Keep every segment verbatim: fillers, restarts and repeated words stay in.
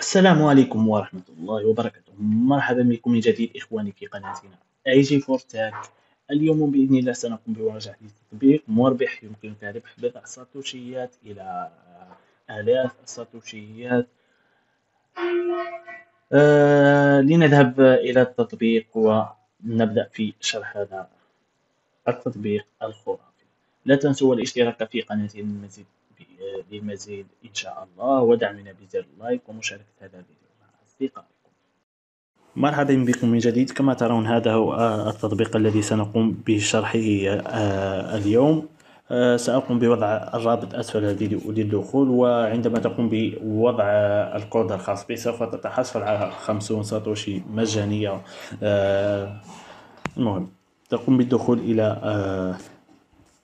السلام عليكم ورحمة الله وبركاته. مرحبا بكم من جديد إخواني في قناتنا إيه جي فور تاك. اليوم بإذن الله سنقوم بمراجعة تطبيق مربح يمكنك ربح بضع ساتوشيات إلى آلاف الساتوشيات. آه لنذهب إلى التطبيق ونبدأ في شرح هذا التطبيق الخرافي. لا تنسوا الاشتراك في قناتنا للمزيد للمزيد إن شاء الله، ودعمنا بزر اللايك ومشاركة هذا الفيديو مع أصدقائكم. مرحبا بكم من جديد. كما ترون هذا هو التطبيق الذي سنقوم بشرحه اليوم. سأقوم بوضع الرابط أسفل للدخول، وعندما تقوم بوضع الكود الخاص به سوف تتحصل على خمسون ساتوشي مجانية. المهم تقوم بالدخول إلى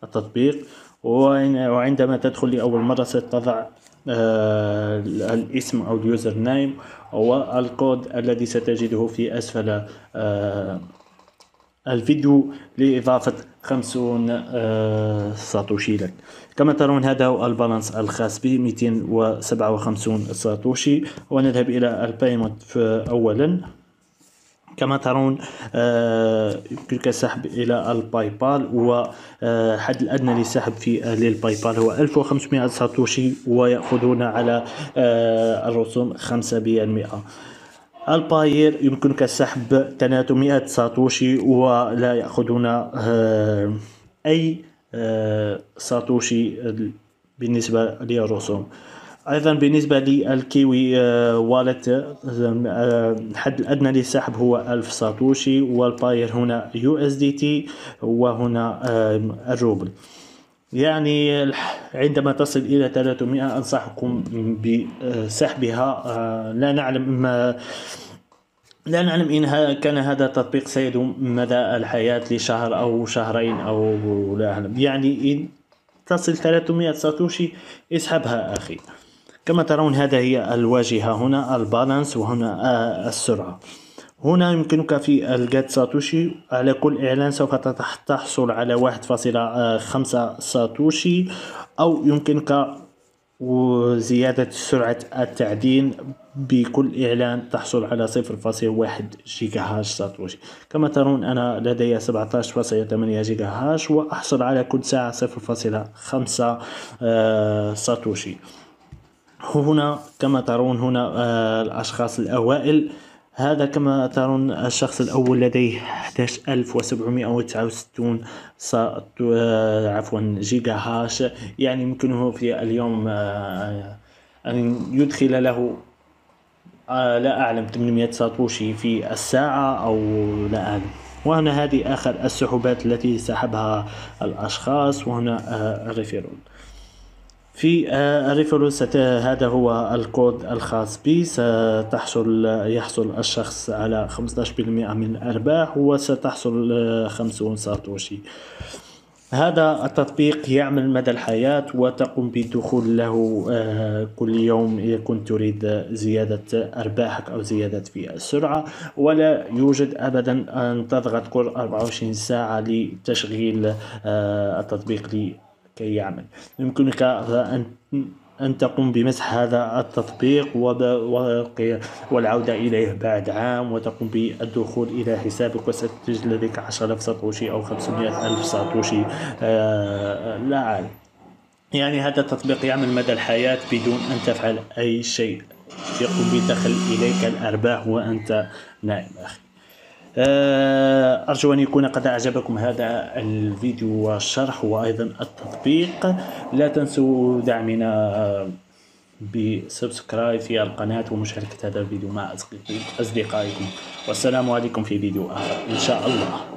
التطبيق، وعندما تدخل لأول مرة ستضع آه الاسم أو اليوزر نايم والكود الذي ستجده في أسفل آه الفيديو لإضافة خمسون آه ساتوشي لك. كما ترون هذا هو البالانس الخاص به مئتين وسبعة وخمسين ساتوشي. ونذهب إلى البيمنت أولا. كما ترون يمكنك آه السحب الى الباي بال، وحد الادنى للسحب في للباي بال هو ألف وخمسمئة ساتوشي، ويأخذون على آه الرسوم خمسة بالمئة. الباير يمكنك السحب ثلاثمئة ساتوشي ولا يأخذون آه اي آه ساتوشي بالنسبة للرسوم. ايضا بالنسبه للكيوي والت الحد الادنى للسحب هو ألف ساتوشي، والباير هنا يو اس دي تي وهنا الروبل. يعني عندما تصل الى ثلاثمئة انصحكم بسحبها. لا نعلم ما لا نعلم إن كان هذا التطبيق سيدوم مدى الحياه لشهر او شهرين او لا اعلم. يعني ان تصل ثلاثمئة ساتوشي اسحبها اخي. كما ترون هذا هي الواجهة، هنا البالانس وهنا السرعة. هنا يمكنك في الجات ساتوشي، على كل إعلان سوف تحصل على واحد فاصلة خمسة ساتوشي، أو يمكنك زيادة سرعة التعدين بكل إعلان تحصل على صفر فاصلة واحد جيجا هاش ساتوشي. كما ترون أنا لدي سبعة عشر فاصلة ثمانية جيجا هاش، وأحصل على كل ساعة صفر فاصلة خمسة ساتوشي. هنا كما ترون هنا آه الأشخاص الأوائل. هذا كما ترون الشخص الأول لديه أحد عشر ألف وسبعمئة وتسعة وستين سات... آه عفوا جيجا هاش. يعني يمكنه في اليوم آه أن يدخل له آه لا أعلم ثمانمئة ساتوشي في الساعة أو لا أعلم. وهنا هذه آخر السحوبات التي سحبها الأشخاص، وهنا آه الريفيرون. في الريفرنس هذا هو الكود الخاص بي. ستحصل يحصل الشخص على خمسة عشر بالمئة من الأرباح، وستحصل خمسين ساتوشي. هذا التطبيق يعمل مدى الحياة، وتقوم بالدخول له كل يوم إذا كنت تريد زيادة أرباحك أو زيادة في السرعة. ولا يوجد أبدا أن تضغط كل أربعة وعشرين ساعة لتشغيل التطبيق لي كي يعمل. يمكنك أن أن تقوم بمسح هذا التطبيق والعودة إليه بعد عام، وتقوم بالدخول إلى حسابك، وستسجل لديك عشرة آلاف ساتوشي أو خمسمئة ألف ساتوشي آه لا أعلم. يعني هذا التطبيق يعمل مدى الحياة بدون أن تفعل أي شيء، يقوم بدخل إليك الأرباح وأنت نائم أخي. أرجو أن يكون قد أعجبكم هذا الفيديو والشرح وأيضا التطبيق. لا تنسوا دعمنا بسبسكرايب في القناة ومشاركة هذا الفيديو مع أصدقائكم. والسلام عليكم في فيديو آخر إن شاء الله.